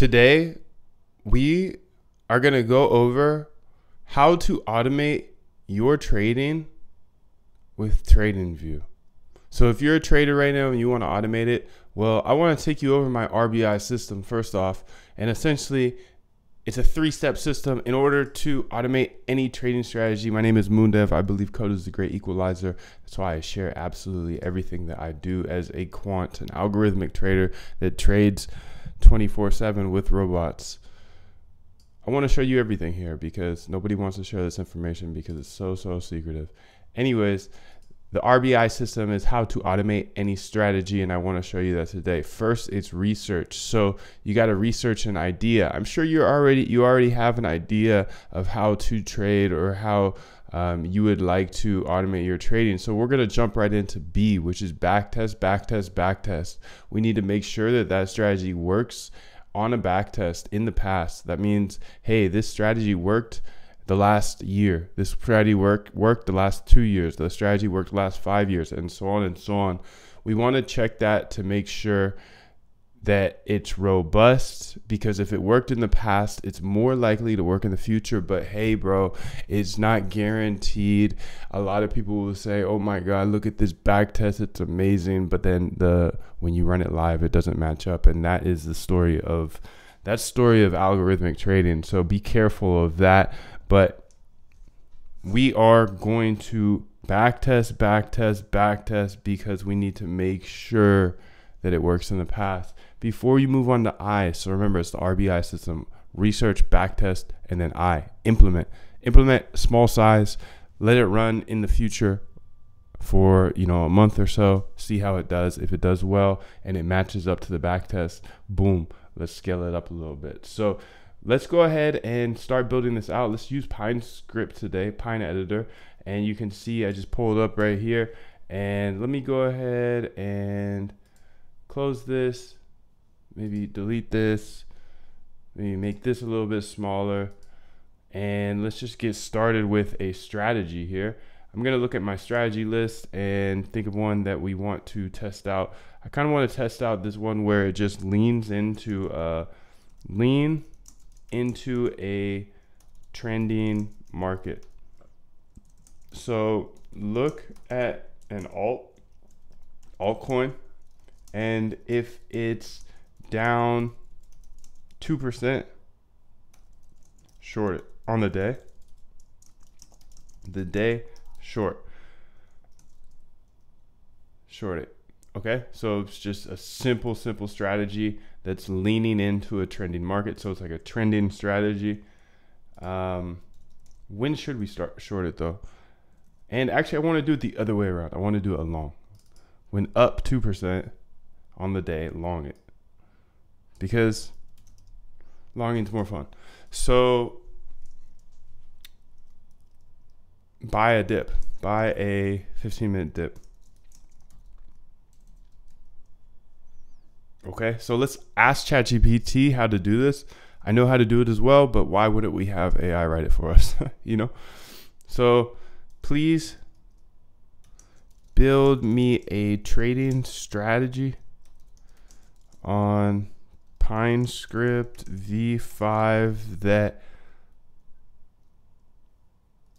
Today, we are going to go over how to automate your trading with TradingView. So if you're a trader right now and you want to automate it, well, I want to take you over my RBI system first off. And essentially, it's a three-step system in order to automate any trading strategy. My name is MoonDev. I believe code is the great equalizer. That's why I share absolutely everything that I do as a quant, an algorithmic trader that trades 24/7 with robots. I want to show you everything here because nobody wants to share this information because it's so secretive. Anyways, the RBI system is how to automate any strategy, and I want to show you that today. First, it's research. So you got to research an idea. I'm sure you already have an idea of how to trade or how you would like to automate your trading. So we're going to jump right into B, which is backtest, backtest, backtest. We need to make sure that that strategy works on a backtest in the past. That means, hey, this strategy worked the last year, this strategy worked the last 2 years, the strategy worked the last 5 years, and so on and so on. We want to check that to make sure that it's robust, because if it worked in the past, it's more likely to work in the future. But hey, bro, it's not guaranteed. A lot of people will say, oh my God, look at this back test, it's amazing. But then when you run it live, it doesn't match up. And that is the story of algorithmic trading. So be careful of that. But we are going to backtest, backtest, backtest, because we need to make sure that it works in the past. Before you move on to I, so remember, it's the RBI system, research, backtest, and then I, implement. Implement small size, let it run in the future for, you know, a month or so, see how it does. If it does well and it matches up to the backtest, boom, let's scale it up a little bit. So let's go ahead and start building this out. Let's use Pine Script today, Pine Editor. And you can see I just pulled up right here. And let me go ahead and close this. Maybe delete this. Maybe make this a little bit smaller. And let's just get started with a strategy here. I'm going to look at my strategy list and think of one that we want to test out. I kind of want to test out this one where it just leans into a trending market. So look at an altcoin, and if it's down 2%, short it on the day, short it. Okay, so it's just a simple strategy that's leaning into a trending market. So it's like a trending strategy. When should we start short it though? And actually, I want to do it the other way around. I want to do a long. When up 2% on the day, long it, because longing's more fun. So buy a dip, buy a 15-minute dip. Okay, so let's ask ChatGPT how to do this. I know how to do it as well, but why wouldn't we have AI write it for us? You know? So please build me a trading strategy on Pine Script V5 that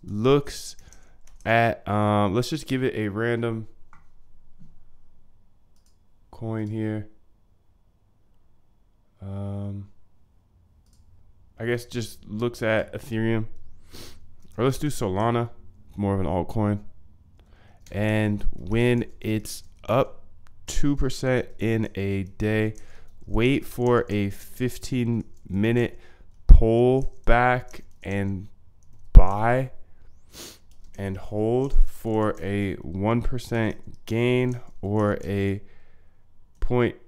looks at, let's just give it a random coin here. I guess just looks at Ethereum, or let's do Solana, more of an altcoin. And when it's up 2% in a day, wait for a 15-minute pullback and buy and hold for a 1% gain or a 0.8%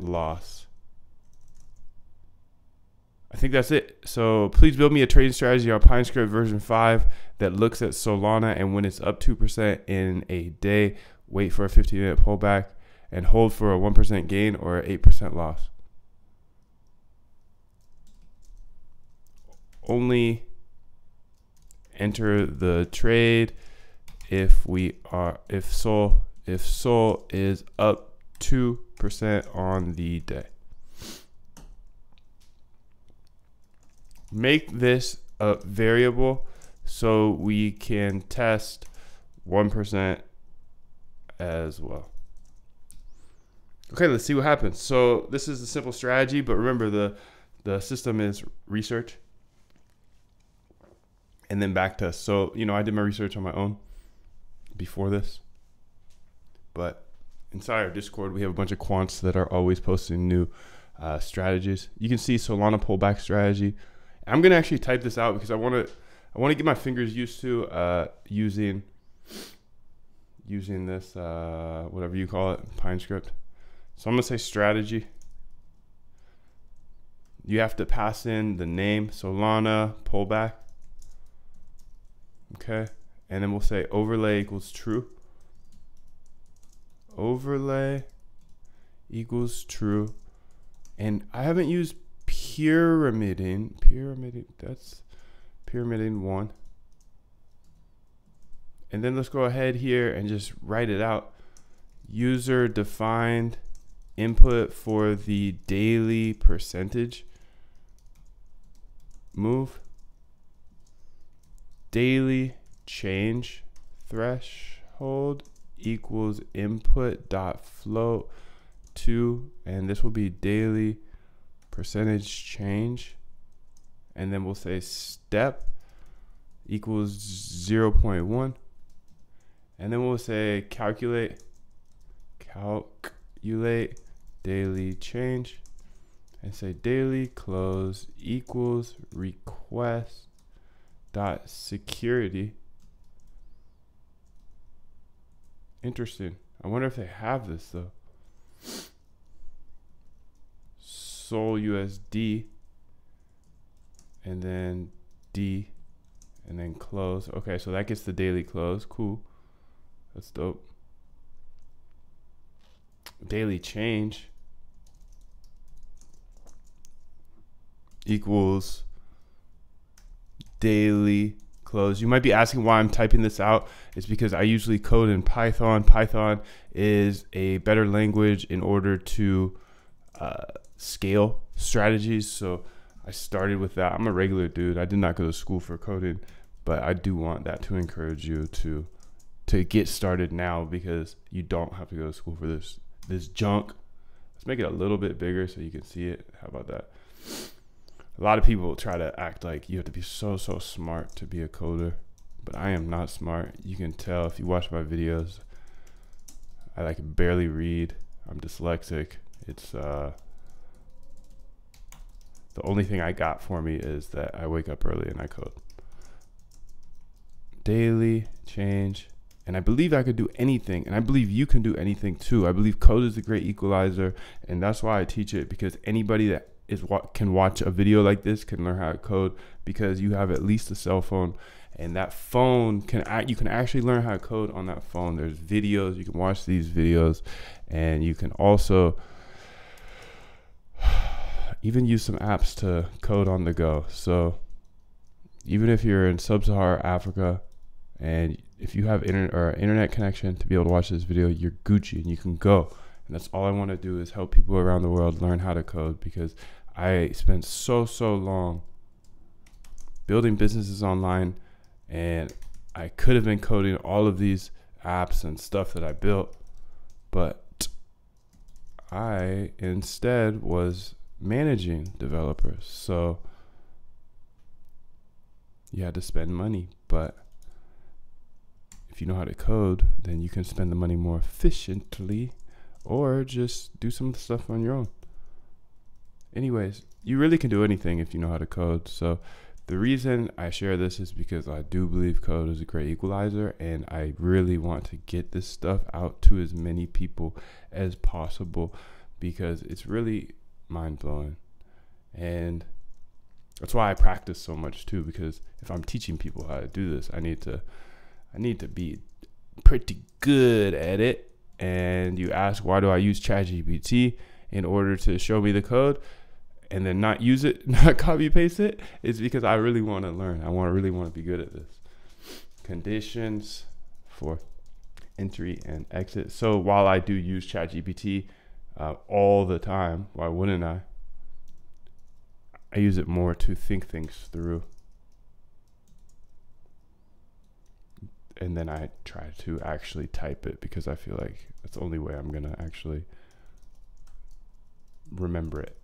loss. I think that's it. So please build me a trading strategy on Pine Script version 5 that looks at Solana, and when it's up 2% in a day, wait for a 15-minute pullback and hold for a 1% gain or 8% loss. Only enter the trade if we are if SOL is up 2% on the day. Make this a variable so we can test 1% as well. Okay, let's see what happens. So this is a simple strategy, but remember the system is research and then back test. So, you know, I did my research on my own before this, but inside our Discord, we have a bunch of quants that are always posting new strategies. You can see Solana pullback strategy. I'm gonna actually type this out because I want to get my fingers used to using this whatever you call it, Pine Script. So I'm gonna say strategy. You have to pass in the name Solana pullback. Okay, and then we'll say overlay equals true. Overlay equals true, and I haven't used pyramiding. That's pyramiding one. And then let's go ahead here and just write it out. User defined input for the daily percentage move, daily change threshold equals input dot float to, and this will be daily percentage change, and then we'll say step equals 0.1, and then we'll say calculate daily change, and say daily close equals request dot security. Interesting. I wonder if they have this though. Sol USD, and then D, and then close. Okay, so that gets the daily close. Cool, that's dope. Daily change equals daily close. You might be asking why I'm typing this out. It's because I usually code in Python. Python is a better language in order to scale strategies, so I started with that. I'm a regular dude. I did not go to school for coding, but I do want that to encourage you to get started now, because you don't have to go to school for this junk. Let's make it a little bit bigger so you can see it. How about that? A lot of people try to act like you have to be so smart to be a coder, but I am not smart. You can tell if you watch my videos. I like barely read. I'm dyslexic. It's the only thing I got for me is that I wake up early and I code. Daily change. And I believe I could do anything, and I believe you can do anything too. I believe code is the great equalizer, and that's why I teach it, because anybody that is what can watch a video like this can learn how to code, because you have at least a cell phone, and that phone you can actually learn how to code on that phone. There's videos, you can watch these videos, and you can also even use some apps to code on the go. So even if you're in sub-Saharan Africa, and if you have internet connection to be able to watch this video, you're Gucci and you can go. And that's all I want to do, is help people around the world learn how to code, because I spent so long building businesses online, and I could have been coding all of these apps and stuff that I built, but I instead was managing developers. So you had to spend money, but if you know how to code, then you can spend the money more efficiently, or just do some stuff on your own. Anyways, you really can do anything if you know how to code. So the reason I share this is because I do believe code is a great equalizer, and I really want to get this stuff out to as many people as possible, because it's really mind-blowing. And that's why I practice so much too, because if I'm teaching people how to do this, I need to be pretty good at it. And you ask, why do I use ChatGPT in order to show me the code and then not use it, not copy paste it? It's because I really want to learn. I really want to be good at this. Conditions for entry and exit. So while I do use ChatGPT all the time, why wouldn't I? I use it more to think things through, and then I try to actually type it, because I feel like that's the only way I'm gonna actually remember it.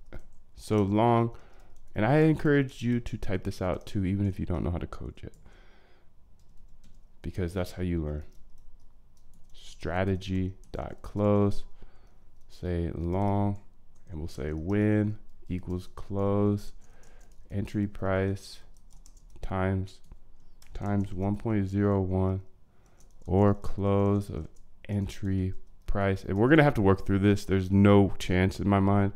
So long, and I encourage you to type this out too, even if you don't know how to code yet, because that's how you learn. Strategy.close, say long, and we'll say win equals close, entry price times 1.01, or close of entry price. And we're gonna have to work through this. There's no chance in my mind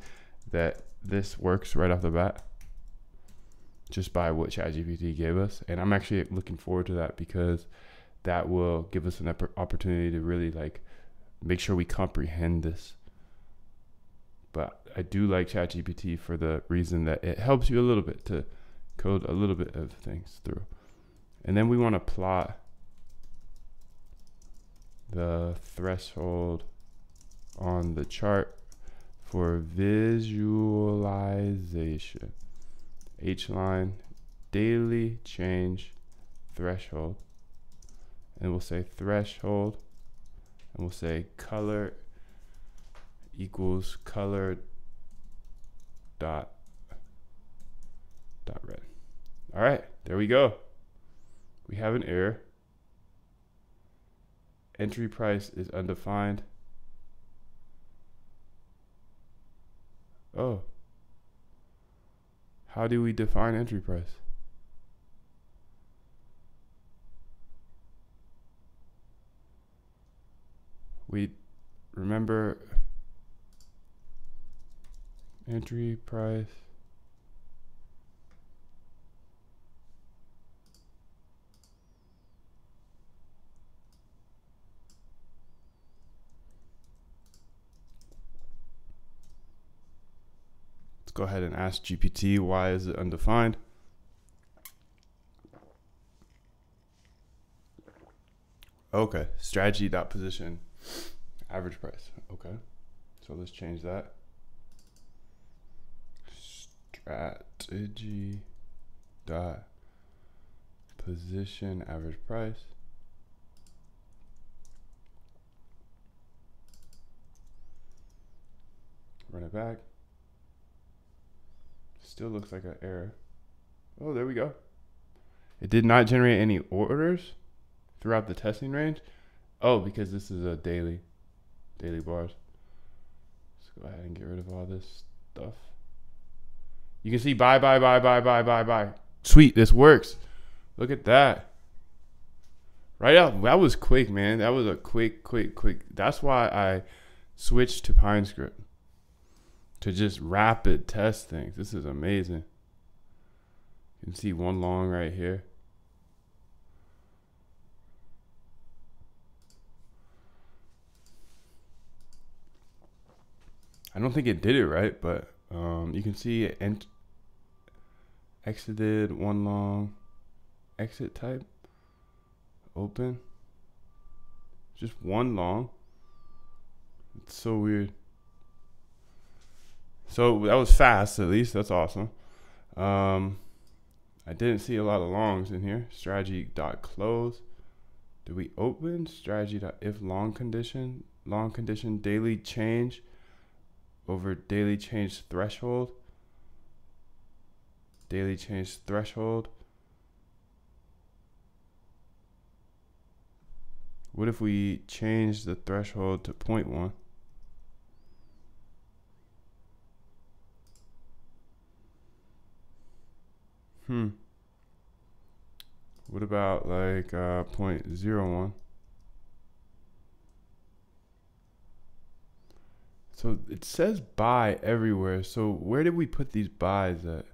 that this works right off the bat, just by what ChatGPT gave us. And I'm actually looking forward to that, because that will give us an opportunity to really like make sure we comprehend this. But I do like ChatGPT for the reason that it helps you a little bit to code a little bit of things through. And then we want to plot the threshold on the chart for visualization. H-line, daily change, threshold. And we'll say threshold, and we'll say color equals color dot red. All right, there we go. We have an error. Entry price is undefined. Oh, how do we define entry price? We remember entry price. Let's go ahead and ask GPT, why is it undefined? Okay, strategy.position. Average price. Okay, so let's change that. Strategy dot position average price. Run it back. Still looks like an error. Oh, there we go. It did not generate any orders throughout the testing range. Oh, because this is a daily bars. Let's go ahead and get rid of all this stuff. You can see buy. Sweet, this works. Look at that. Right up, that was quick, man. That was a quick. That's why I switched to Pine Script, to just rapid test things. This is amazing. You can see one long right here. I don't think it did it right, but you can see it exited one long, exit type, open, just one long. It's so weird. So that was fast, at least. That's awesome. I didn't see a lot of longs in here. Strategy.close. Did we open? Strategy.if long condition, daily change over daily change threshold. What if we change the threshold to 0.1? What about like 0.01? So it says buy everywhere. So where did we put these buys at?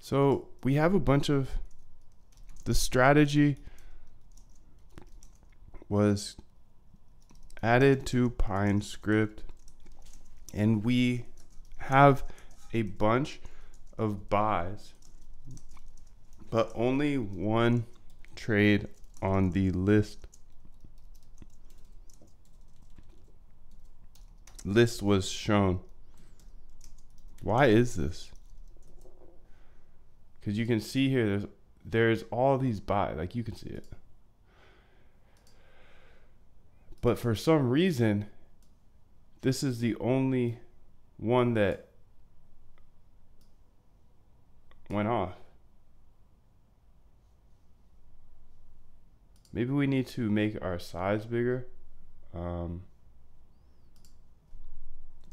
So we have a bunch of, the strategy was added to Pine Script, and we have a bunch of buys, but only one trade on the list. List was shown. Why is this? Because you can see here, there's all these buy, like you can see it. But for some reason, this is the only one that went off. Maybe we need to make our size bigger.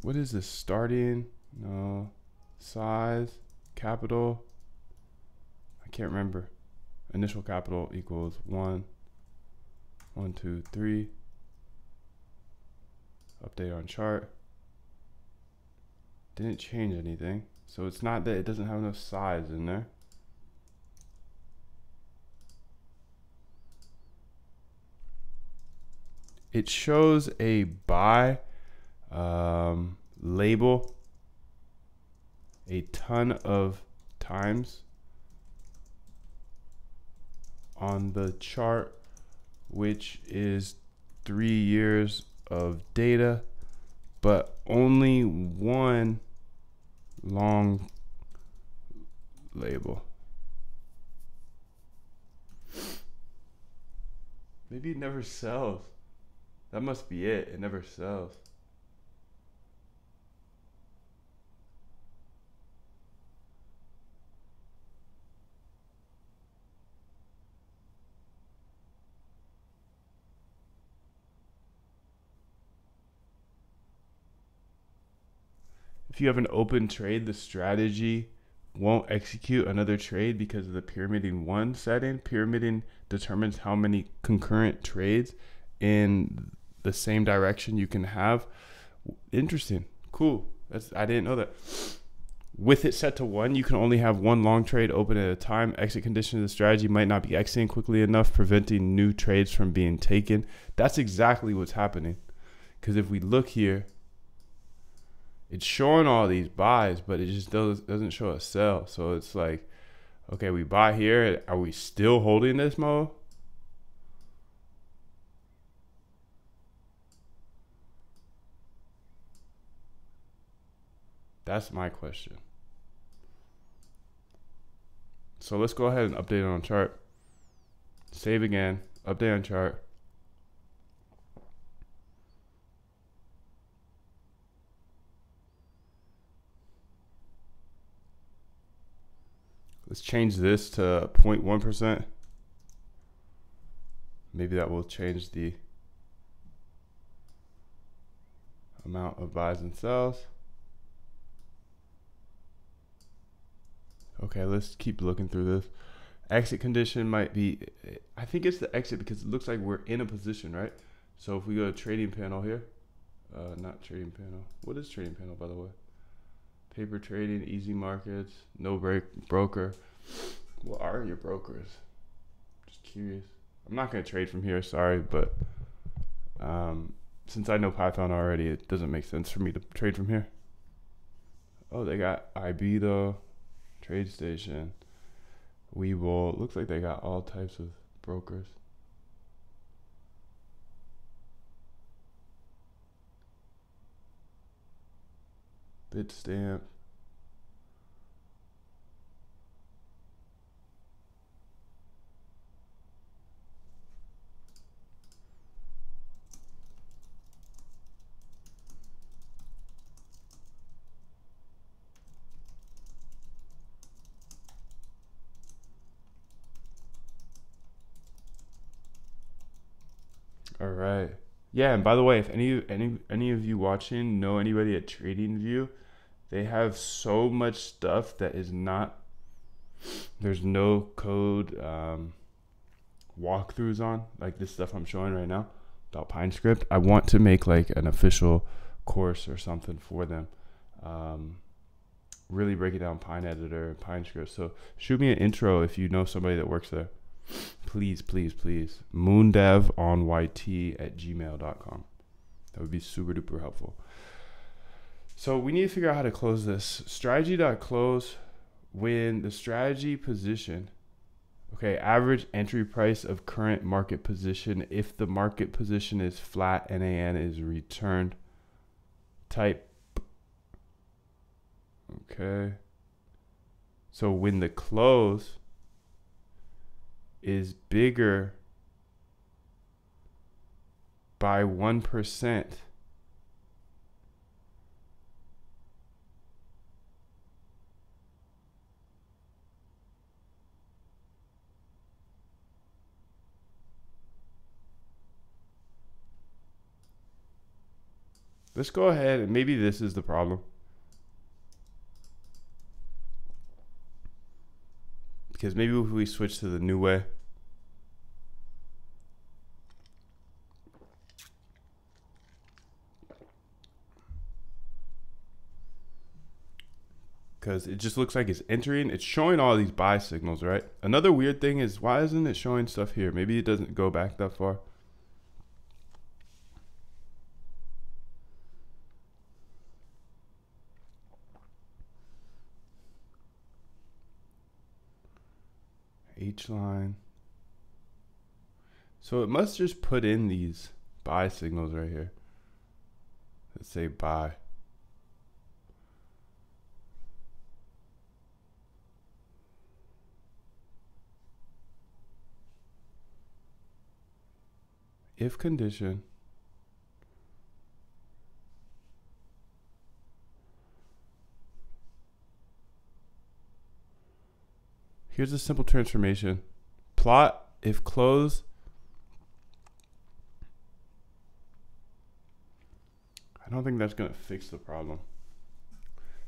What is this? Starting? No. Size. Capital. I can't remember. Initial capital equals 1, 1, 2, 3. Update on chart. Didn't change anything. So it's not that it doesn't have enough size in there. It shows a buy label a ton of times on the chart, which is 3 years of data, but only one long label. Maybe it never sells. That must be it. It never sells. If you have an open trade, the strategy won't execute another trade because of the pyramiding one setting. Pyramiding determines how many concurrent trades in the same direction you can have. Interesting. Cool. I didn't know that. With it set to 1, you can only have one long trade open at a time. Exit condition of the strategy might not be exiting quickly enough, preventing new trades from being taken. That's exactly what's happening. Because if we look here, it's showing all these buys, but it just doesn't show a sell. So it's like, okay, we buy here. Are we still holding this mode? That's my question. So let's go ahead and update it on chart. Save again, update on chart. Let's change this to 0.1%. Maybe that will change the amount of buys and sells. Okay, let's keep looking through this. Exit condition might be, I think it's the exit because it looks like we're in a position, right? So if we go to trading panel here, not trading panel. What is trading panel, by the way? Paper trading, easy markets, no broker. What are your brokers? Just curious. I'm not gonna trade from here, sorry, but since I know Python already, it doesn't make sense for me to trade from here. Oh, they got IB though, TradeStation, Webull. Looks like they got all types of brokers. Bitstamp. All right. Yeah, and by the way, if any of you watching know anybody at TradingView, they have so much stuff that is not, there's no code walkthroughs on, like this stuff I'm showing right now, about Pine Script. I want to make like an official course or something for them. Really breaking down Pine Editor and Pine Script. So shoot me an intro if you know somebody that works there. Please, please, please. MoonDevOnYT@gmail.com. That would be super duper helpful. So we need to figure out how to close this. Strategy.close when the strategy position, Okay, average entry price of current market position. If the market position is flat, NAN is returned. Type. Okay. So when the close is bigger by 1%, let's go ahead and maybe this is the problem. Because maybe if we switch to the new way. Because it just looks like it's entering. It's showing all these buy signals, right? Another weird thing is, why isn't it showing stuff here? Maybe it doesn't go back that far. Each line. So it must just put in these buy signals right here. Let's say buy. If condition. Here's a simple transformation. Plot if close. I don't think that's going to fix the problem.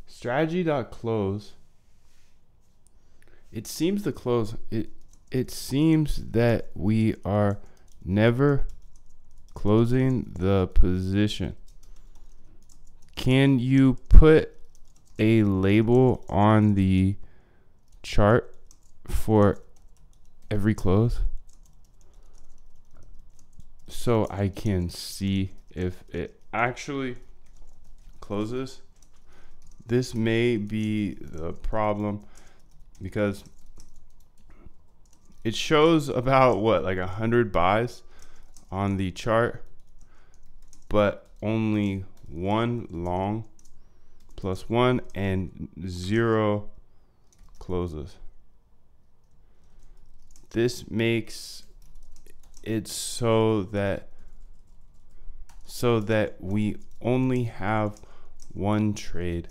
Strategy.close. It seems the close. It seems that we are never closing the position. Can you put a label on the chart for every close so I can see if it actually closes? This may be the problem, because it shows about what, like 100 buys on the chart, but only one long plus one and zero closes. This makes it so that we only have one trade.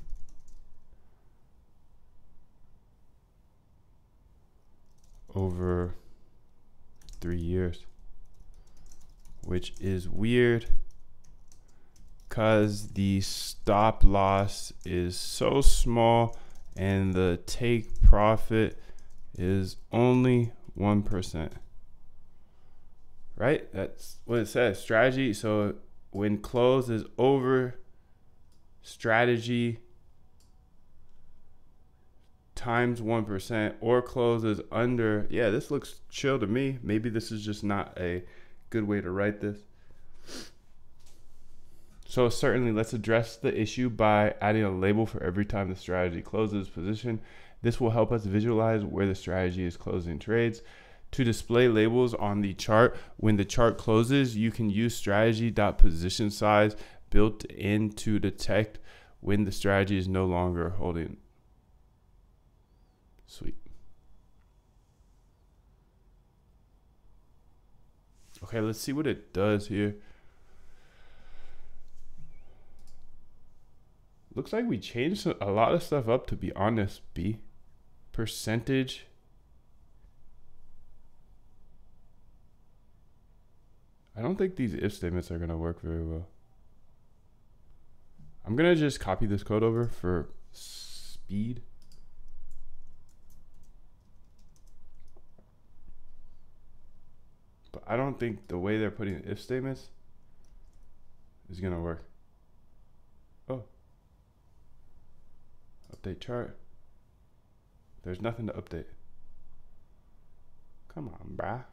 Over 3 years, which is weird because the stop loss is so small and the take profit is only 1%, right? That's what it says, strategy. So when close is over, strategy times 1%, or close is under. Yeah, this looks chill to me. Maybe this is just not a good way to write this. So certainly let's address the issue by adding a label for every time the strategy closes position. This will help us visualize where the strategy is closing trades. To display labels on the chart when the chart closes, you can use strategy.position size built in to detect when the strategy is no longer holding. Sweet. Okay, let's see what it does here. Looks like we changed a lot of stuff up, to be honest, B. Percentage. I don't think these if statements are going to work very well. I'm going to just copy this code over for speed. But I don't think the way they're putting if statements is going to work. Oh. Update chart. There's nothing to update. Come on, brah.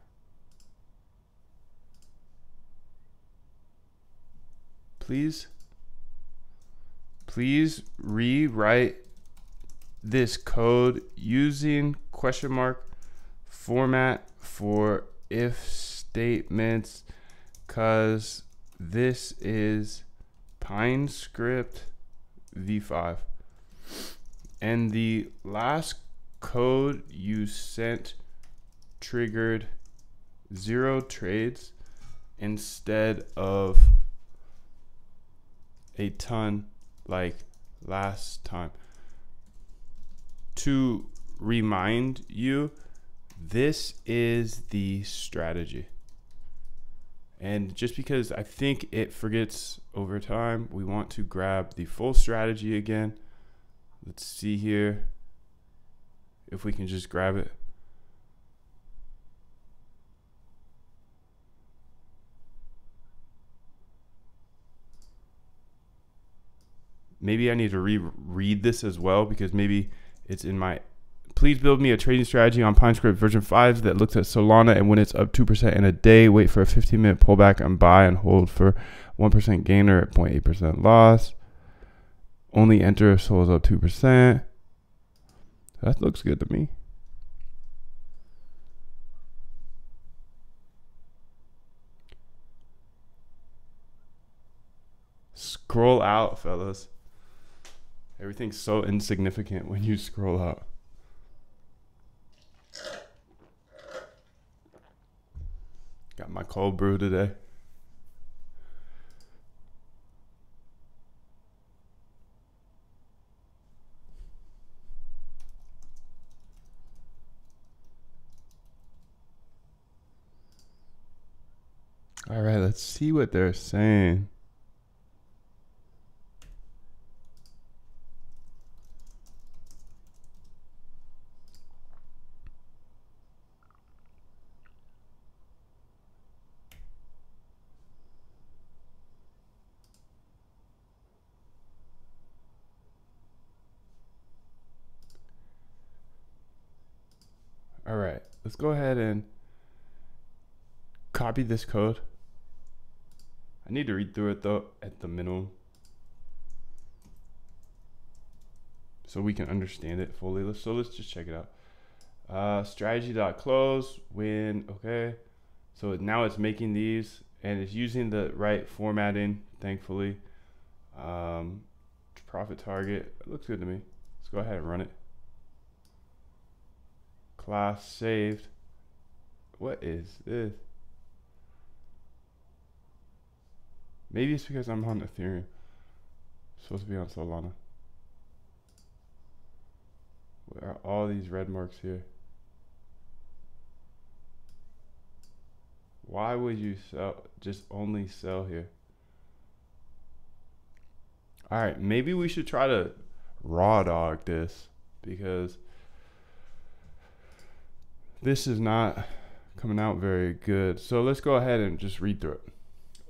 Please rewrite this code using question mark format for if statements, because this is Pine Script v5. And the last code you sent triggered 0 trades instead of a ton like last time. To remind you, this is the strategy. And just because I think it forgets over time, we want to grab the full strategy again. Let's see here if we can just grab it. Maybe I need to reread this as well, because maybe it's in my, please build me a trading strategy on Pine Script version 5 that looks at Solana, and when it's up 2% in a day, wait for a 15-minute pullback and buy and hold for 1% gainer at 0.8% loss. Only enter if SOL is up 2%. That looks good to me. Scroll out, fellas. Everything's so insignificant when you scroll out. Got my cold brew today. All right, let's see what they're saying. All right, let's go ahead and copy this code. I need to read through it though at the minimum, so we can understand it fully. So let's just check it out. Strategy.close when, okay. So now it's making these and it's using the right formatting, thankfully. Profit target, it looks good to me. Let's go ahead and run it. Class saved. What is this? Maybe it's because I'm on Ethereum. I'm supposed to be on Solana. Where are all these red marks here? Why would you sell, just only sell here? All right, maybe we should try to raw dog this, because this is not coming out very good. So let's go ahead and just read through it.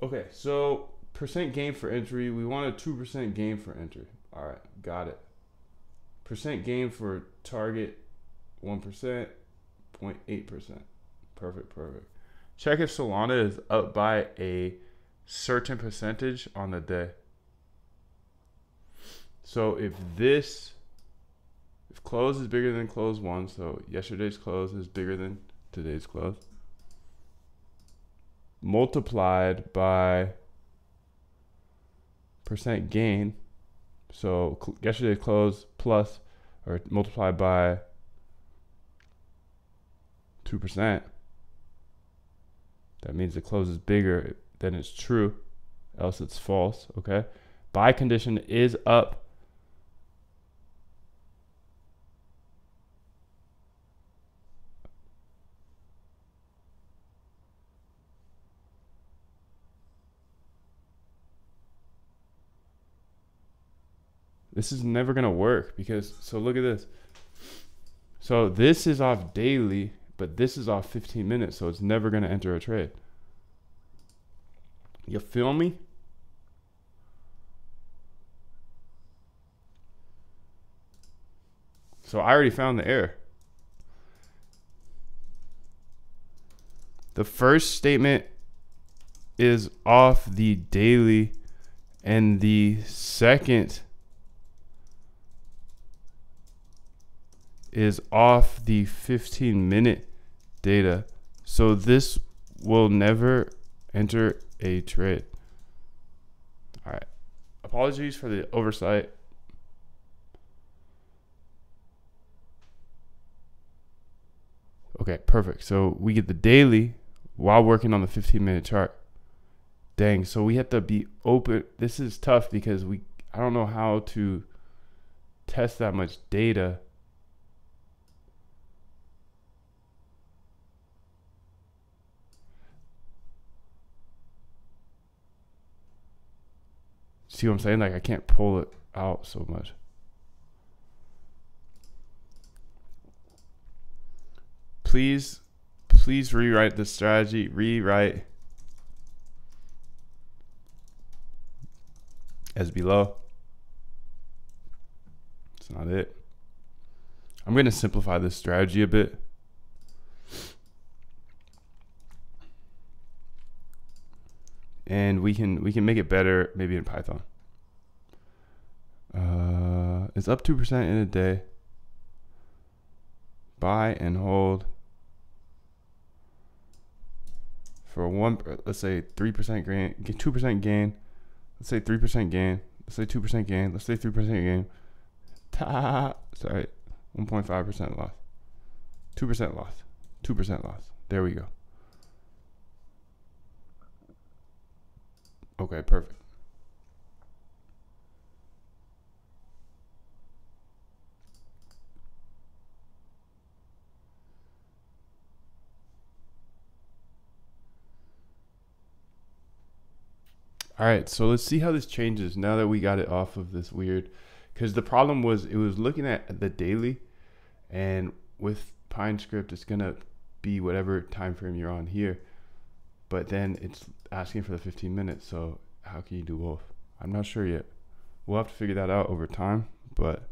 Okay, so percent gain for entry. We want a 2% gain for entry. All right, got it. Percent gain for target, 1%, 0.8%. Perfect, perfect. Check if Solana is up by a certain percentage on the day. So if this, if close is bigger than close one, so yesterday's close is bigger than today's close, multiplied by percent gain, so yesterday's close plus, or multiplied by 2%, that means the close is bigger than it's true, else it's false. Okay, buy condition is up 2%. This is never gonna work, because, so look at this. So this is off daily, but this is off 15 minutes, so it's never gonna enter a trade. You feel me? So I already found the error. The first statement is off the daily, and the second is off the 15-minute data. So this will never enter a trade. All right. Apologies for the oversight. Okay, perfect. So we get the daily while working on the 15-minute chart. Dang, so we have to be open. This is tough because I don't know how to test that much data. See what I'm saying? Like, I can't pull it out so much. Please rewrite the strategy. Rewrite as below. That's not it. I'm going to simplify this strategy a bit. And we can make it better maybe in Python. It's up 2% in a day. Buy and hold. For let's say 3% gain, 2% gain, let's say 3% gain, let's say 2% gain, let's say 3% gain. Sorry, 1.5% loss, 2% loss, 2% loss. There we go. Okay, perfect. All right, so let's see how this changes now that we got it off of this weird, because the problem was it was looking at the daily, and with Pine Script, it's gonna be whatever time frame you're on here, but then it's asking for the 15 minutes. So how can you do both? I'm not sure yet. We'll have to figure that out over time. But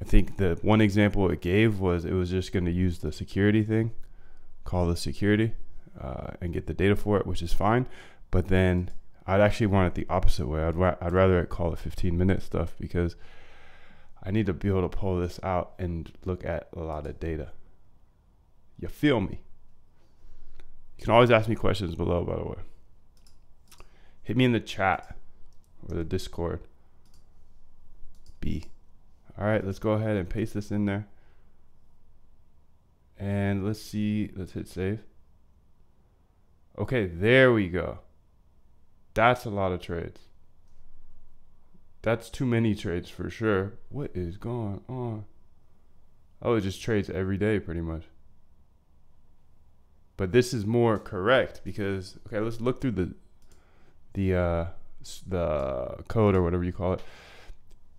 I think the one example it gave was it was just gonna use the security thing, call the security, and get the data for it, which is fine. But then I'd actually want it the opposite way. I'd rather it call it 15-minute stuff because I need to be able to pull this out and look at a lot of data. You feel me? You can always ask me questions below, by the way. Hit me in the chat or the Discord. B. All right, let's go ahead and paste this in there. And let's see. Let's hit save. Okay, there we go. That's a lot of trades. That's too many trades for sure. What is going on? Oh, it just trades every day pretty much. But this is more correct because, okay, let's look through the code or whatever you call it.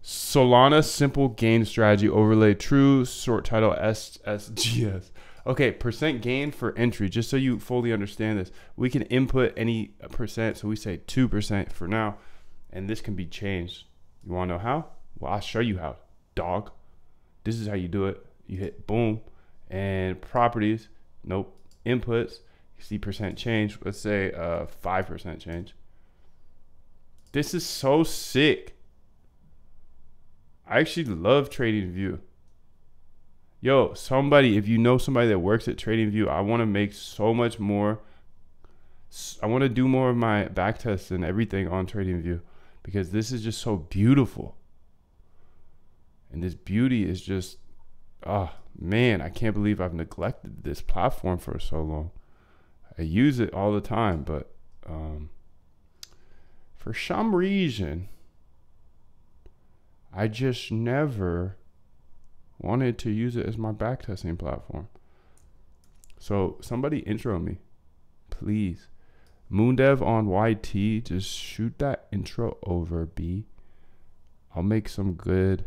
Solana simple gain strategy overlay true sort title SSGS. Okay, percent gain for entry, just so you fully understand this. We can input any percent, so we say 2% for now, and this can be changed. You wanna know how? Well, I'll show you how, dog. This is how you do it. You hit boom, and properties, nope, inputs, you see percent change, let's say 5% change. This is so sick. I actually love TradingView. Yo, somebody, if you know somebody that works at TradingView, I want to make so much more. I want to do more of my back tests and everything on TradingView because this is just so beautiful. And this beauty is just, oh man, I can't believe I've neglected this platform for so long. I use it all the time, but for some reason, I just never wanted to use it as my backtesting platform. So somebody intro me, please. MoonDev on YT, just shoot that intro over, B. I'll make some good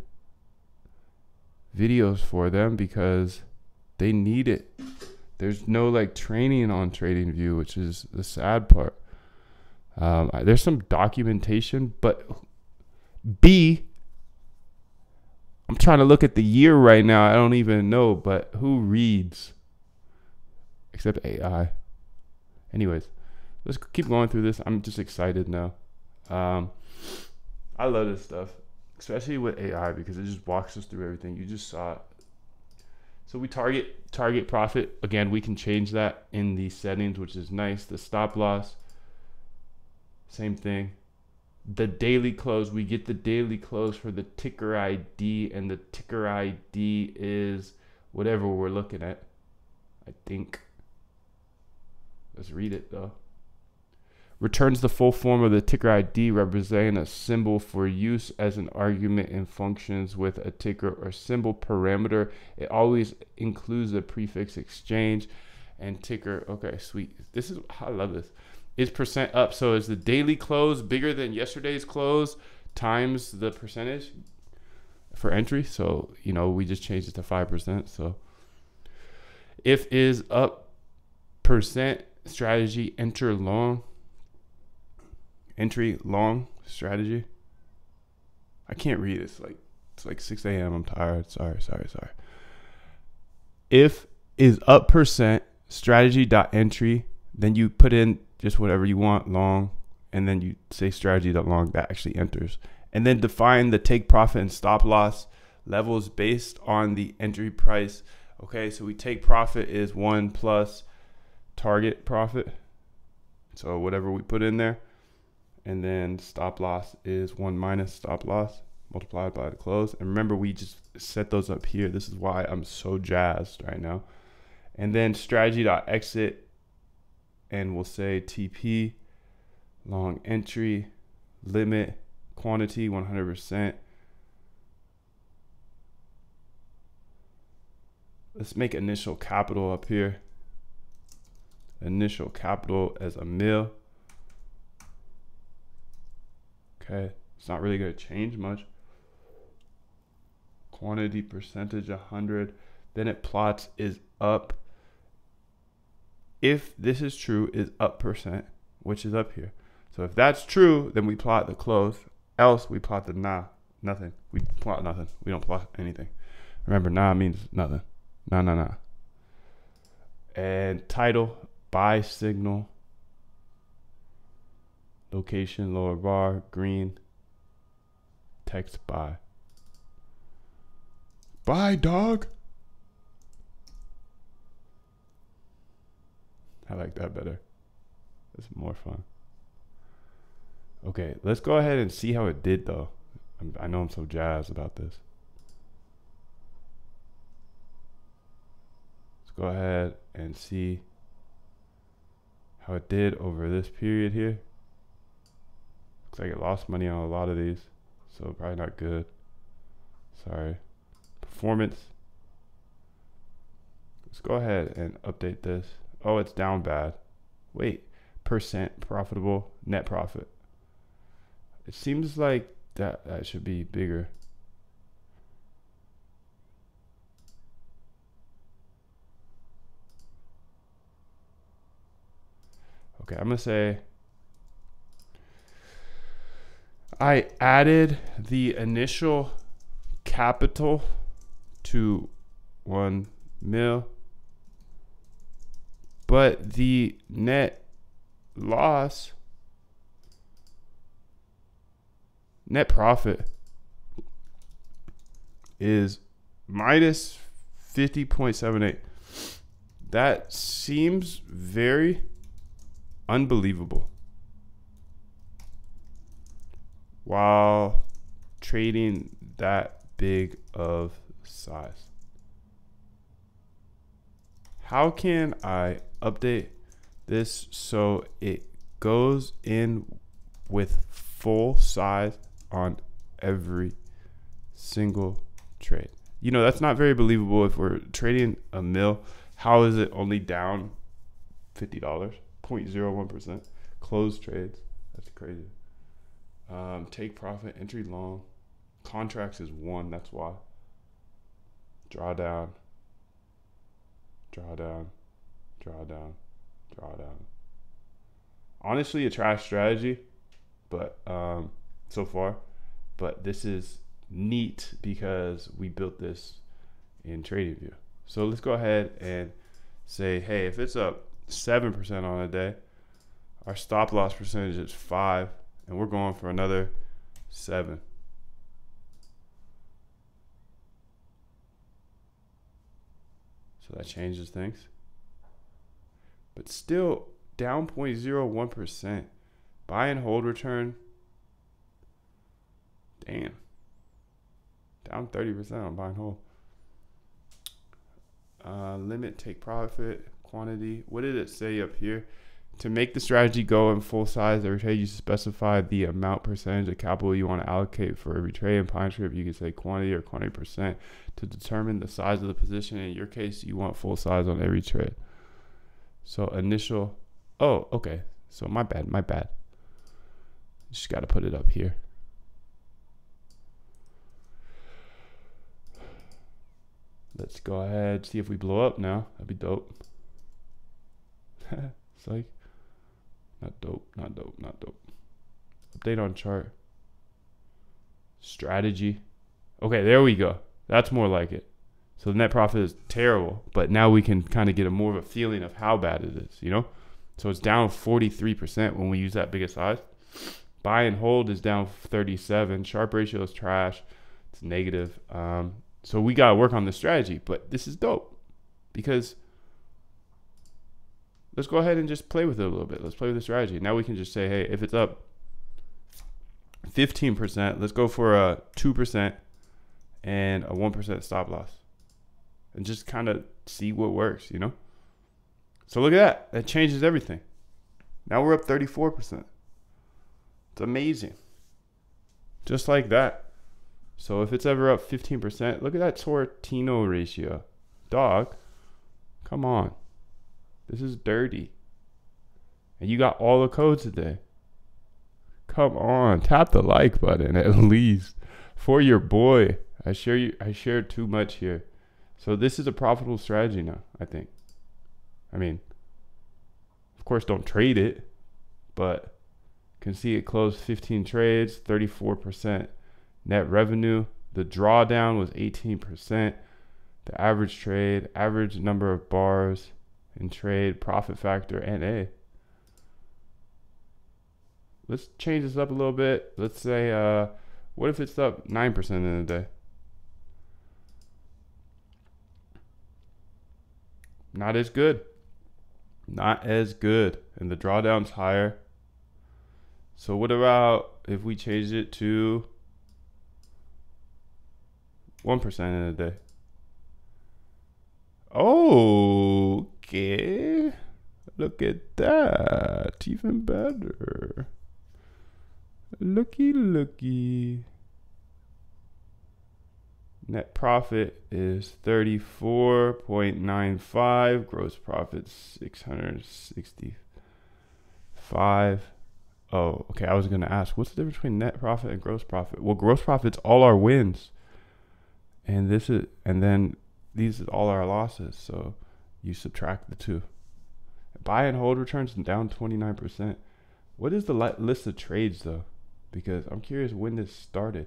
videos for them because they need it. There's no like training on TradingView, which is the sad part. There's some documentation, but B, I'm trying to look at the year right now. I don't even know, but who reads? Except AI. Anyways, let's keep going through this. I'm just excited now. I love this stuff, especially with AI because it just walks us through everything. You just saw it. So we target profit. Again, we can change that in the settings, which is nice. The stop loss, same thing. The daily close, we get the daily close for the ticker ID, and the ticker ID is whatever we're looking at, I think. Let's read it though. Returns the full form of the ticker ID, representing a symbol for use as an argument in functions with a ticker or symbol parameter. It always includes a prefix exchange and ticker. Okay, sweet. This is, I love this. Is percent up, so is the daily close bigger than yesterday's close times the percentage for entry? So, you know, we just changed it to 5%. So if is up percent strategy, enter long. Entry long strategy. I can't read. It's like 6 a.m. I'm tired. Sorry. If is up percent strategy dot entry, then you put in just whatever you want, long, and then you say strategy dot long, that actually enters. And then define the take profit and stop loss levels based on the entry price. Okay, so we take profit is 1 plus target profit. So whatever we put in there. And then stop loss is 1 minus stop loss multiplied by the close. And remember, we just set those up here. This is why I'm so jazzed right now. And then strategy.exit, and we'll say TP, long entry, limit, quantity, 100%. Let's make initial capital up here. Initial capital as $1 mil. Okay, it's not really gonna change much. Quantity percentage 100, then it plots is up. If this is true, is up percent, which is up here. So if that's true, then we plot the close. Else we plot the nothing. We plot nothing, we don't plot anything. Remember, nah means nothing, nah. And title, buy signal. Location, lower bar, green, text buy. Buy, dog. I like that better. That's more fun. Okay, let's go ahead and see how it did though. I know I'm so jazzed about this. Let's go ahead and see how it did over this period here. Looks like it lost money on a lot of these, so probably not good. Sorry. Performance. Let's go ahead and update this. Oh, it's down bad. Wait, percent profitable, net profit. It seems like that should be bigger. Okay, I'm gonna say I added the initial capital to $1 mil, but the net loss, net profit is minus 50.78. That seems very unbelievable. While trading that big of size, how can I update this so it goes in with full size on every single trade? You know, that's not very believable. If we're trading $1 mil, how is it only down $50, 0.01% closed trades? That's crazy. Take profit, entry long, contracts is 1, that's why. Drawdown, drawdown, drawdown, drawdown. Honestly, a trash strategy, but so far, but this is neat because we built this in TradingView. So let's go ahead and say, hey, if it's up 7% on a day, our stop loss percentage is 5%. And we're going for another 7. So that changes things. But still down 0.01%. Buy and hold return. Damn. Down 30% on buy and hold. Limit, take profit, quantity. What did it say up here? To make the strategy go in full size every trade, you specify the amount percentage of capital you want to allocate for every trade. In Pine Script, you can say quantity or quantity percent to determine the size of the position. In your case, you want full size on every trade. So initial, oh, okay. So my bad. Just got to put it up here. Let's go ahead, see if we blow up now. That'd be dope. It's like, not dope. Update on chart. Strategy. Okay, there we go. That's more like it. So the net profit is terrible, but now we can kind of get a more of a feeling of how bad it is, you know? So it's down 43% when we use that biggest size. Buy and hold is down 37. Sharp ratio is trash. It's negative. So we got to work on the strategy, but this is dope because let's go ahead and just play with it a little bit. Let's play with the strategy. Now we can just say, hey, if it's up 15%, let's go for a 2% and a 1% stop loss and just kind of see what works, you know? So look at that. That changes everything. Now we're up 34%. It's amazing. Just like that. So if it's ever up 15%, look at that Sortino ratio. Dog, come on. This is dirty. And you got all the code today. Come on, tap the like button at least for your boy. I shared too much here. So this is a profitable strategy now, I think. I mean, of course don't trade it, but you can see it closed 15 trades, 34%. Net revenue, the drawdown was 18%. The average trade, average number of bars in trade, profit factor, NA. Let's change this up a little bit. Let's say, what if it's up 9% in a day? Not as good. Not as good. And the drawdown's higher. So what about if we change it to 1% in a day? Okay. Look at that. Even better. Looky, looky. Net profit is 34.95. Gross profit 665. Oh, okay. I was going to ask, what's the difference between net profit and gross profit? Well, gross profit's all our wins. And this is, and then these are all our losses. So you subtract the two. Buy and hold returns down 29%. What is the list of trades though? Because I'm curious when this started.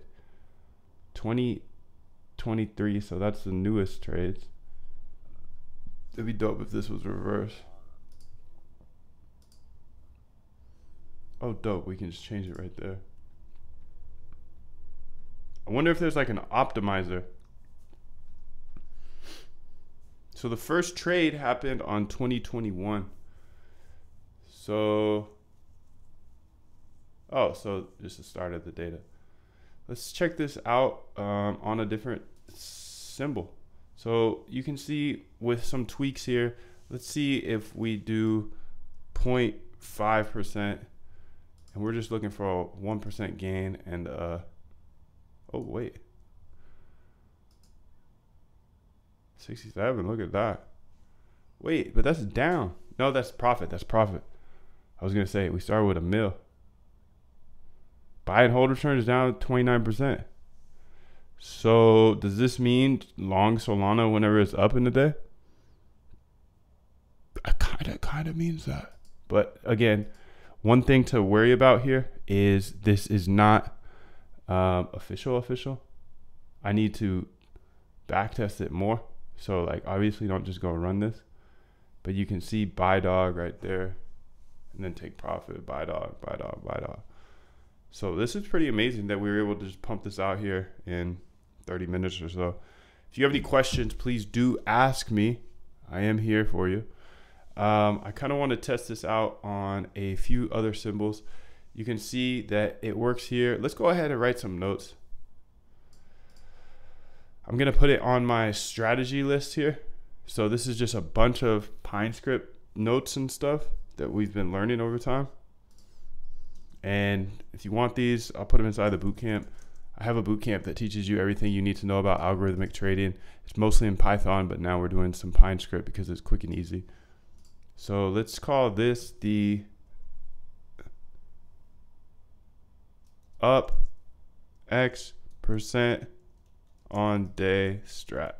2023. So that's the newest trades. It'd be dope if this was reverse. Oh, dope. We can just change it right there. I wonder if there's like an optimizer. So the first trade happened on 2021. So, oh, so just the start of the data. Let's check this out on a different symbol. So you can see with some tweaks here, let's see if we do 0.5%, and we're just looking for a 1% gain and oh wait. 67, look at that. Wait, but that's down. No, that's profit. That's profit. I was going to say we started with a mil. Buy and hold return is down 29%. So does this mean long Solana whenever it's up in the day? It kind of means that. But again, one thing to worry about here is this is not official. I need to backtest it more. So like obviously don't just go run this, but you can see buy dog right there and then take profit, buy dog. So this is pretty amazing that we were able to just pump this out here in 30 minutes or so. If you have any questions, please do ask me. I am here for you. I kind of want to test this out on a few other symbols. You can see that it works here. Let's go ahead and write some notes. I'm going to put it on my strategy list here. So this is just a bunch of Pine Script notes and stuff that we've been learning over time. And if you want these, I'll put them inside the bootcamp. I have a bootcamp that teaches you everything you need to know about algorithmic trading. It's mostly in Python, but now we're doing some Pine Script because it's quick and easy. So let's call this the up X percent on day strat.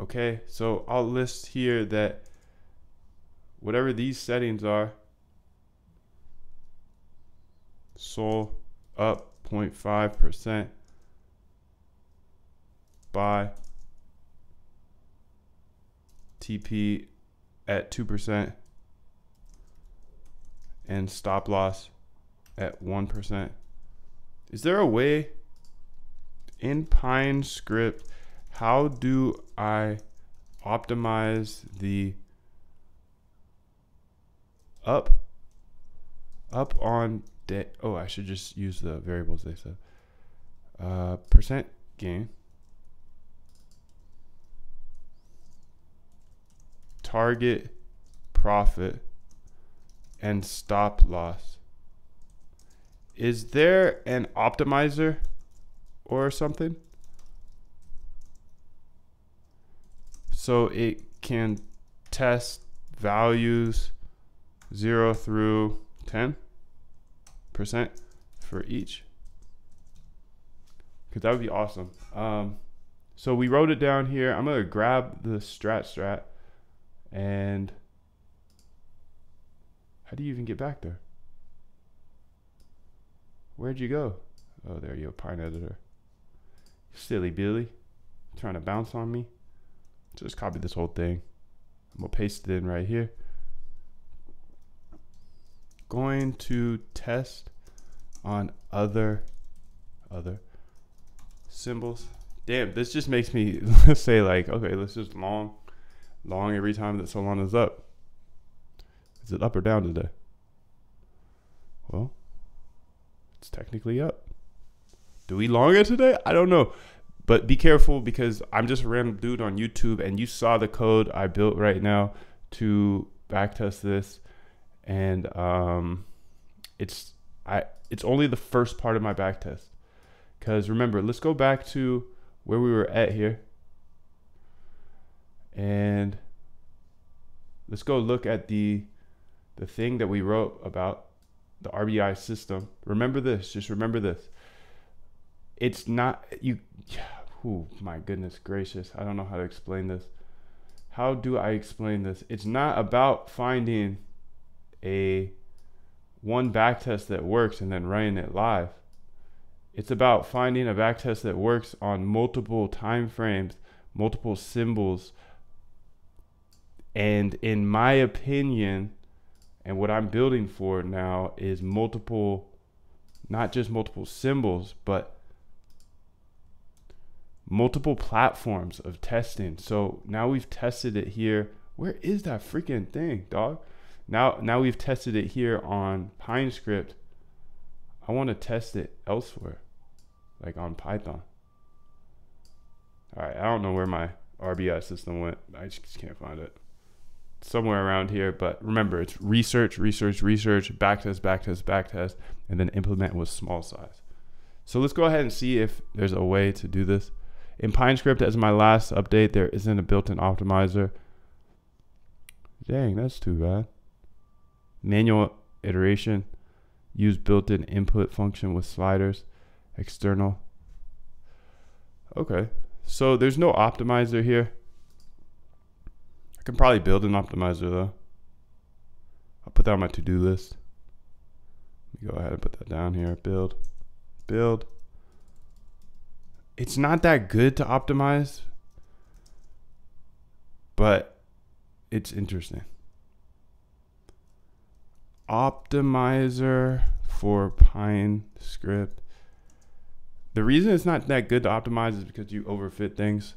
Okay, so I'll list here that whatever these settings are, Sol up 0.5%, buy TP at 2%, and stop loss at 1%. Is there a way in Pine Script, how do I optimize the up on day? Oh, I should just use the variables they said. Percent gain, target profit, and stop loss. Is there an optimizer or something so it can test values 0 through 10% for each? Because that would be awesome. So we wrote it down here. I'm going to grab the strat and how do you even get back there? Where'd you go? Oh, there you go, Pine Editor. Silly Billy, trying to bounce on me. Just copy this whole thing. I'm gonna paste it in right here. Going to test on other symbols. Damn, this just makes me say like, okay, let's just long every time that Solana's up. Is it up or down today? Well, it's technically up. Do we long it today? I don't know. But be careful, because I'm just a random dude on YouTube, and you saw the code I built right now to backtest this, and it's only the first part of my backtest. Because remember, let's go back to where we were at here, and let's go look at the thing that we wrote about the RBI system. Remember this. Just remember this. It's not you. Oh my goodness gracious. I don't know how to explain this. How do I explain this? It's not about finding one backtest that works and then running it live. It's about finding a backtest that works on multiple time frames, multiple symbols. And in my opinion, and what I'm building for now is multiple, not just multiple symbols, but multiple platforms of testing. So now we've tested it here. Where is that freaking thing, dog? Now we've tested it here on Pine Script. I want to test it elsewhere, like on Python. All right, I don't know where my RBI system went. I just can't find it. It's somewhere around here, but remember, it's research, research, research, backtest, backtest, backtest, and then implement with small size. So let's go ahead and see if there's a way to do this. In Pine Script, as my last update, there isn't a built-in optimizer. Dang, that's too bad. Manual iteration. Use built-in input function with sliders. External. Okay, so there's no optimizer here. I can probably build an optimizer though. I'll put that on my to-do list. Let me go ahead and put that down here. Build. Build. It's not that good to optimize, but it's interesting. Optimizer for Pine Script. The reason it's not that good to optimize is because you overfit things,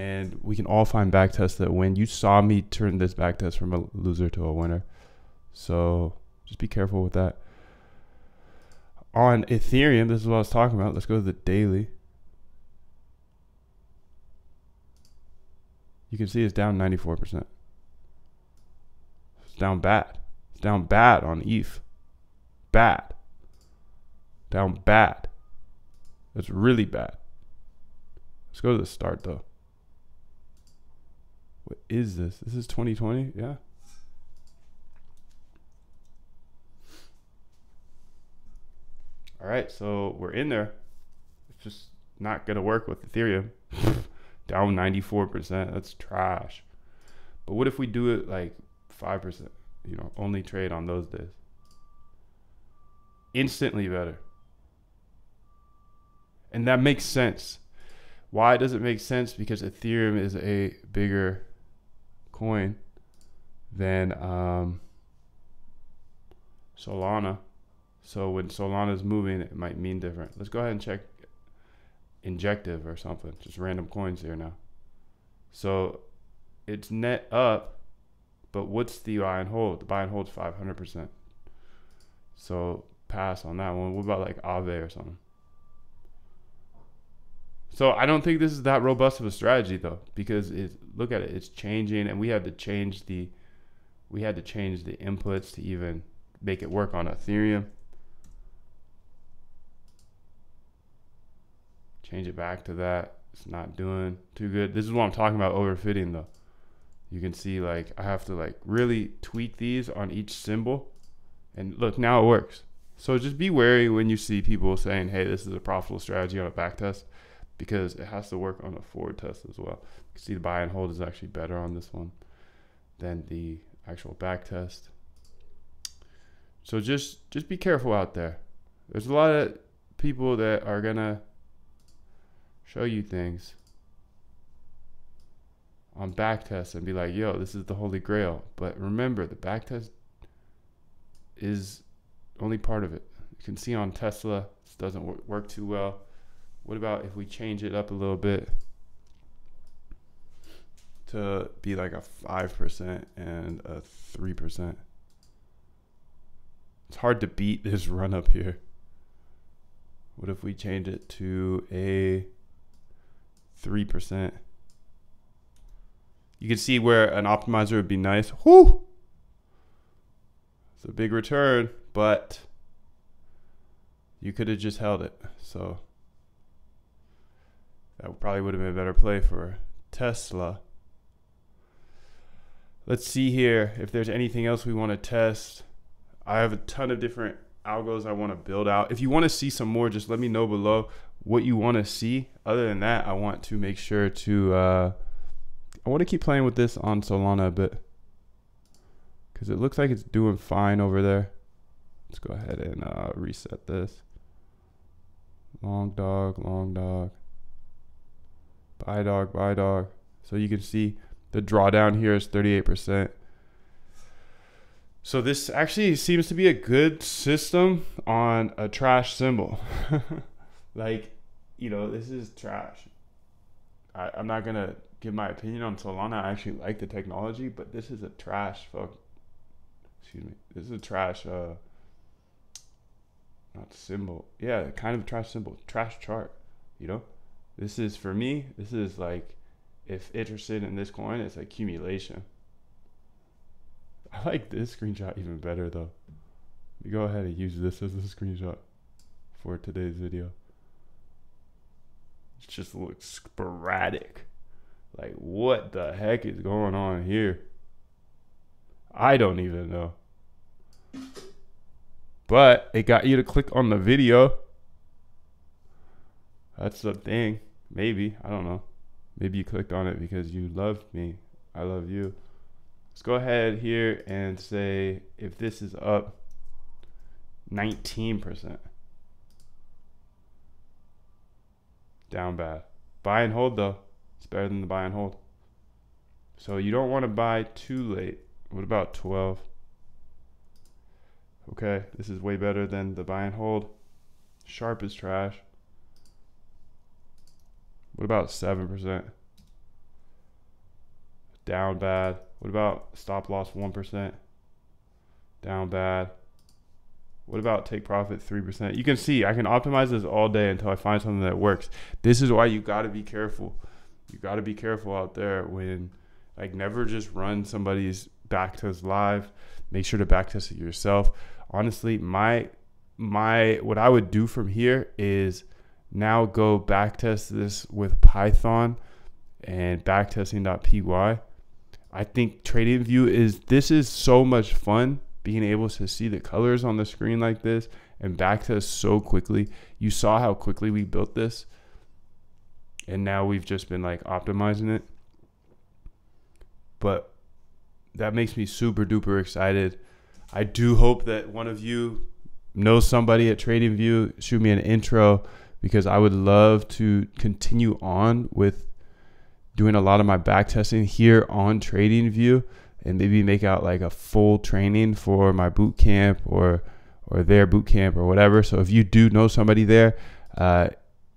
and we can all find backtests that win. You saw me turn this backtest from a loser to a winner. So just be careful with that. On Ethereum, this is what I was talking about. Let's go to the daily. You can see it's down 94%. It's down bad. It's down bad on ETH. Bad. Down bad. That's really bad. Let's go to the start though. What is this? This is 2020? Yeah. All right, so we're in there. It's just not gonna work with Ethereum. Down 94%, that's trash. But what if we do it like 5%, you know, only trade on those days? Instantly better. And that makes sense. Why does it make sense? Because Ethereum is a bigger coin than Solana. So when Solana is moving, it might mean different. Let's go ahead and check Injective or something, just random coins here now. So it's net up, but what's the buy and hold? The buy and hold's 500%. So pass on that one. What about like Ave or something? So I don't think this is that robust of a strategy though, because it, look at it, it's changing, and we had to change the inputs to even make it work on Ethereum. Change it back to that. It's not doing too good. This is what I'm talking about overfitting though. You can see like I have to like really tweak these on each symbol, and look, now it works. So just be wary when you see people saying, hey, this is a profitable strategy on a back test, because it has to work on a forward test as well. You can see the buy and hold is actually better on this one than the actual back test. So just be careful out there. There's a lot of people that are gonna show you things on backtests and be like, yo, this is the holy grail. But remember, the backtest is only part of it. You can see on Tesla, this doesn't work too well. What about if we change it up a little bit to be like a 5% and a 3%? It's hard to beat this run up here. What if we change it to a 3%? You can see where an optimizer would be nice. Whoo! It's a big return, but you could have just held it. So that probably would have been a better play for Tesla. Let's see here if there's anything else we want to test. I have a ton of different algos I want to build out. If you want to see some more, just let me know below what you want to see. Other than that, I want to make sure to, I want to keep playing with this on Solana a bit, because it looks like it's doing fine over there. Let's go ahead and reset this. Long dog, buy dog, buy dog. So you can see the drawdown here is 38%. So this actually seems to be a good system on a trash symbol. Like, you know, this is trash. I'm not going to give my opinion on Solana. I actually like the technology, but this is a trash, excuse me. This is a trash, not symbol. Yeah, kind of a trash symbol, trash chart, you know? This is, for me, this is like, if interested in this coin, it's accumulation. I like this screenshot even better though. We go ahead and use this as a screenshot for today's video. It just looks sporadic. Like, what the heck is going on here? I don't even know. But it got you to click on the video. That's the thing. Maybe, I don't know. Maybe you clicked on it because you loved me. I love you. Let's go ahead here and say, if this is up 19%, down bad. Buy and hold though, it's better than the buy and hold. So you don't want to buy too late. What about 12? Okay, this is way better than the buy and hold. Sharp is trash. What about 7%? Down bad. What about stop loss 1%? Down bad. What about take profit 3%? You can see I can optimize this all day until I find something that works. This is why you got to be careful. You got to be careful out there when, like, never just run somebody's backtest live. Make sure to backtest it yourself. Honestly, what I would do from here is now go backtest this with Python and backtesting.py. I think TradingView is so much fun, being able to see the colors on the screen like this and backtest so quickly. You saw how quickly we built this, and now we've just been like optimizing it. But that makes me super duper excited. I do hope that one of you knows somebody at TradingView. Shoot me an intro, because I would love to continue on with doing a lot of my backtesting here on TradingView, and maybe make out like a full training for my boot camp or their boot camp or whatever. So if you do know somebody there,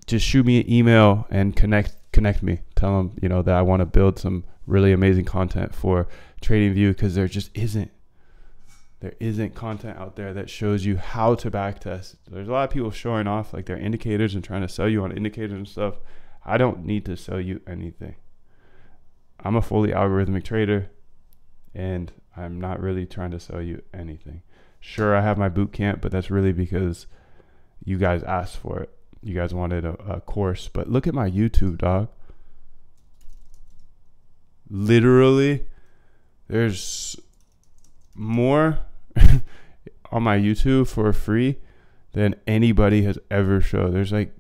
just shoot me an email and connect me. Tell them, you know, that I want to build some really amazing content for TradingView, because there just isn't. There isn't content out there that shows you how to backtest. There's a lot of people showing off like their indicators and trying to sell you on indicators and stuff. I don't need to sell you anything. I'm a fully algorithmic trader, and I'm not really trying to sell you anything. Sure, I have my boot camp, but that's really because you guys asked for it. You guys wanted a course. But look at my YouTube, dog. Literally, there's more on my YouTube for free than anybody has ever showed. There's like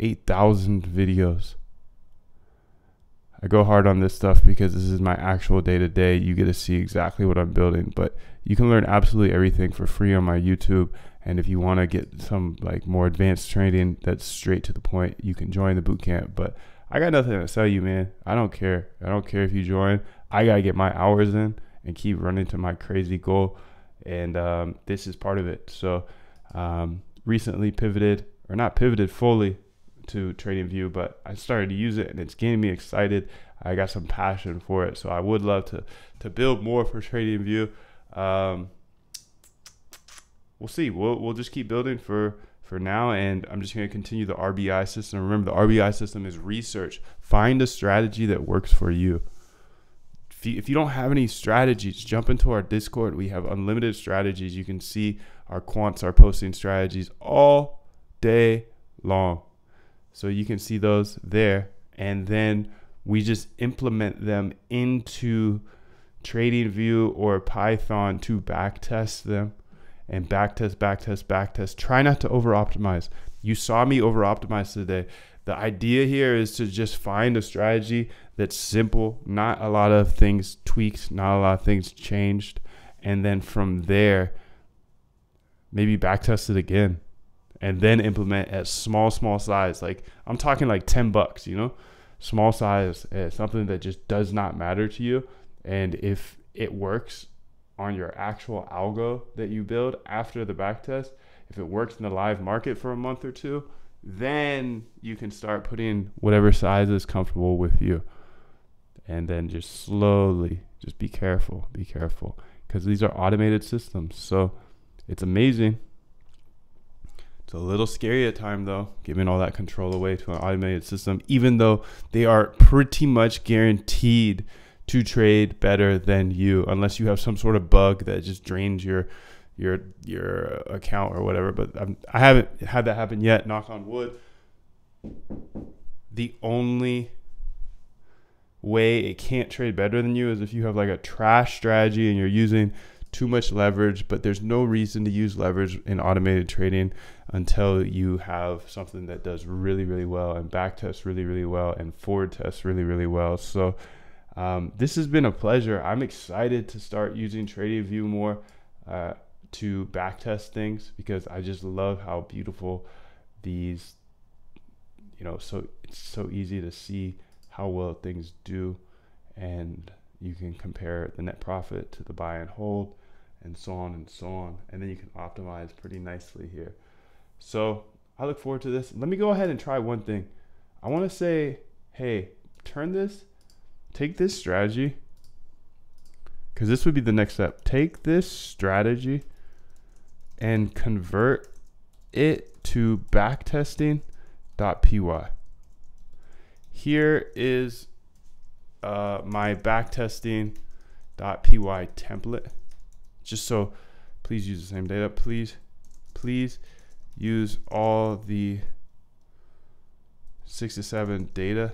8,000 videos. I go hard on this stuff because this is my actual day-to-day. You get to see exactly what I'm building, but you can learn absolutely everything for free on my YouTube. And if you want to get some like more advanced training that's straight to the point, you can join the bootcamp. But I got nothing to sell you, man. I don't care. I don't care if you join. I got to get my hours in and keep running to my crazy goal. And this is part of it. So recently pivoted, or not pivoted fully, to TradingView, but I started to use it and it's getting me excited. I got some passion for it, so I would love to build more for TradingView. We'll see. We'll just keep building for now, and I'm just going to continue the RBI system. Remember, the RBI system is research. Find a strategy that works for you. If you don't have any strategies, jump into our Discord. We have unlimited strategies. You can see our quants are posting strategies all day long. So you can see those there, and then we just implement them into TradingView or Python to backtest them and backtest. Try not to over-optimize. You saw me over-optimize today. The idea here is to just find a strategy that's simple, not a lot of things tweaked, not a lot of things changed, and then from there, maybe backtest it again. And then implement at small size. Like, I'm talking like $10, you know, small size, something that just does not matter to you. And if it works on your actual algo that you build after the backtest, if it works in the live market for a month or two, then you can start putting whatever size is comfortable with you. And then just slowly, just be careful, because these are automated systems. So it's amazing. It's a little scary at time, though, giving all that control away to an automated system, even though they are pretty much guaranteed to trade better than you, unless you have some sort of bug that just drains your account or whatever. But I haven't had that happen yet, knock on wood. The only way it can't trade better than you is if you have like a trash strategy and you're using too much leverage. But there's no reason to use leverage in automated trading until you have something that does really, really well, and back tests really, really well, and forward tests really, really well. So this has been a pleasure. I'm excited to start using TradingView more to back test things, because I just love how beautiful these, you know, so it's so easy to see how well things do, and you can compare the net profit to the buy and hold, and so on and so on. And then you can optimize pretty nicely here. So I look forward to this. Let me go ahead and try one thing. I want to say, hey, take this strategy, because this would be the next step. Take this strategy and convert it to backtesting.py. Here is my backtesting.py template. Just so, please use the same data. Please use all the 6 to 7 data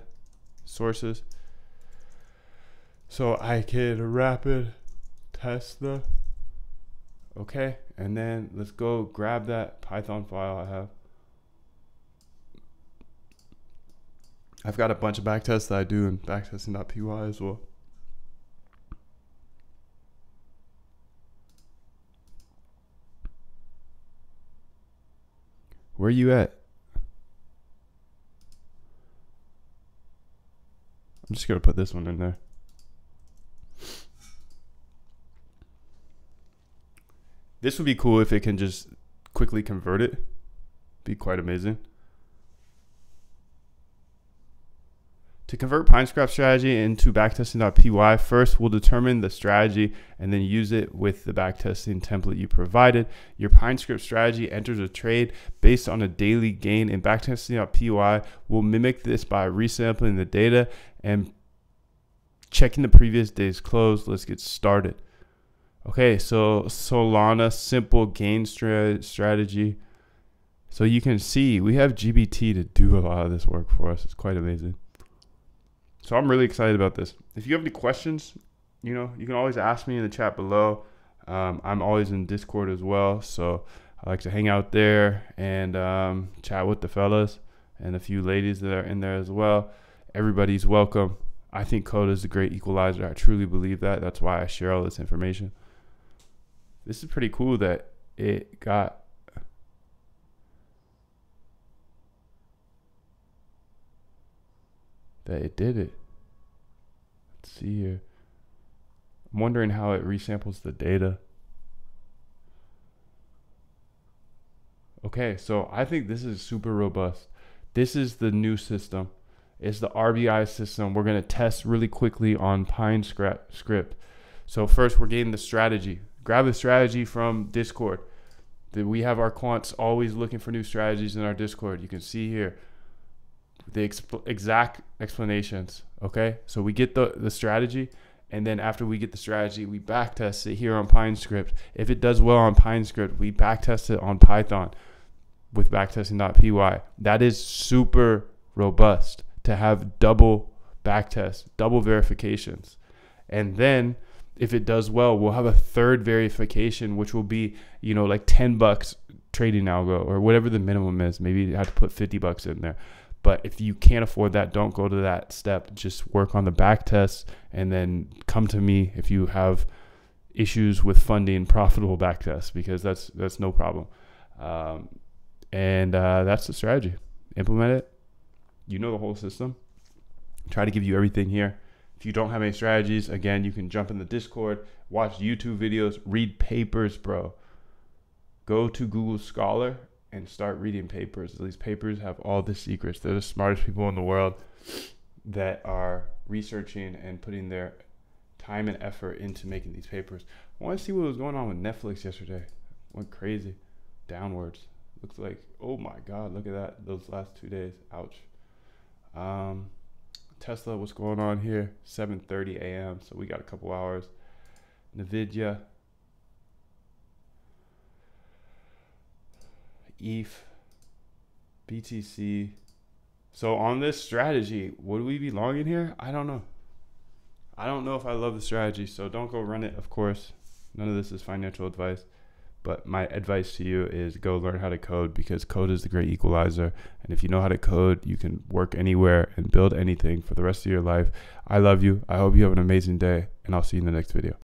sources. So I can rapid test the, okay. And then let's go grab that Python file I have. I've got a bunch of backtests that I do in backtesting.py as well. Where you at? I'm just gonna put this one in there. This would be cool if it can just quickly convert it. Be quite amazing. To convert Pine Script strategy into backtesting.py, first we'll determine the strategy and then use it with the backtesting template you provided. Your Pine Script strategy enters a trade based on a daily gain, and backtesting.py will mimic this by resampling the data and checking the previous day's close. Let's get started. Okay, so Solana simple gain strategy. So you can see we have GBT to do a lot of this work for us. It's quite amazing. So I'm really excited about this. If you have any questions, you know, you can always ask me in the chat below. I'm always in Discord as well, so I like to hang out there and chat with the fellas and a few ladies that are in there as well. Everybody's welcome. I think code is a great equalizer. I truly believe that. That's why I share all this information. This is pretty cool that it got that it did it. Let's see here. I'm wondering how it resamples the data. Okay, so I think this is super robust. This is the new system. It's the RBI system. We're gonna test really quickly on Pine Script. So first we're getting the strategy. Grab the strategy from Discord. We have our quants always looking for new strategies in our Discord. You can see here the exact explanations. Okay, so we get the strategy, and then after we get the strategy, we backtest it here on Pine Script. If it does well on Pine Script, we backtest it on Python with backtesting.py. That is super robust to have double backtests, double verifications. And then if it does well, we'll have a third verification, which will be, you know, like $10 trading algo or whatever the minimum is. Maybe you have to put $50 in there. But if you can't afford that, don't go to that step. Just work on the back tests and then come to me if you have issues with funding profitable back tests, because that's no problem. That's the strategy. Implement it. You know the whole system. Try to give you everything here. If you don't have any strategies, again, you can jump in the Discord, watch YouTube videos, read papers, bro. Go to Google Scholar and start reading papers. These papers have all the secrets. They're the smartest people in the world that are researching and putting their time and effort into making these papers. I want to see what was going on with Netflix yesterday. Went crazy, downwards. Looks like, oh my God, look at that. Those last 2 days, ouch. Tesla, what's going on here? 7:30 a.m., so we got a couple hours. Nvidia. ETH, BTC. So on this strategy, would we be long in here? I don't know. I don't know if I love the strategy, so don't go run it, of course. None of this is financial advice, but my advice to you is go learn how to code, because code is the great equalizer. And if you know how to code, you can work anywhere and build anything for the rest of your life. I love you. I hope you have an amazing day, and I'll see you in the next video.